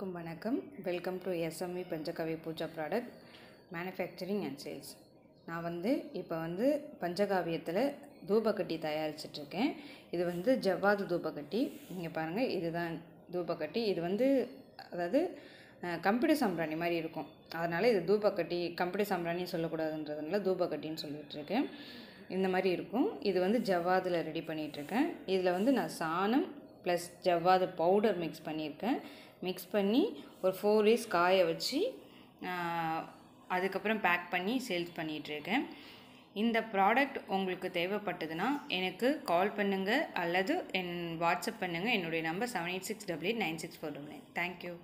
எல்லோருக்கும் வணக்கம். Welcome to SMV Panchagavya Pooja product manufacturing and sales. நான் இப்போ பஞ்சகாவியத்தில் தூபக்கட்டி தயாரிச்சிட்ருக்கேன். இது ஜவ்வாது தூபக்கட்டி. நீங்கள் பாருங்கள், இதுதான் தூபக்கட்டி. இது அதாவது கம்ப்யூட்டர் சாம்பிராணி மாதிரி இருக்கும். அதனால் இது தூபக்கட்டி, கம்ப்யூட்டர் சாம்பிராணின்னு சொல்லக்கூடாதுன்றதுனால தூபக்கட்டின்னு சொல்லிகிட்ருக்கேன். இந்த மாதிரி இருக்கும். இது ஜவ்வாதில் ரெடி பண்ணிகிட்ருக்கேன். இதில் நான் சாணம் ப்ளஸ் ஜவ்வாது பவுடர் மிக்ஸ் பண்ணியிருக்கேன். மிக்ஸ் பண்ணி ஒரு 4 days காய வச்சு அதுக்கப்புறம் பேக் பண்ணி சேல்ஸ் பண்ணிகிட்ருக்கேன். இந்த ப்ராடக்ட் உங்களுக்கு தேவைப்பட்டதுன்னா எனக்கு கால் பண்ணுங்கள் அல்லது வாட்ஸ்அப் பண்ணுங்கள். என்னுடைய நம்பர் 786889649. தேங்க்யூ.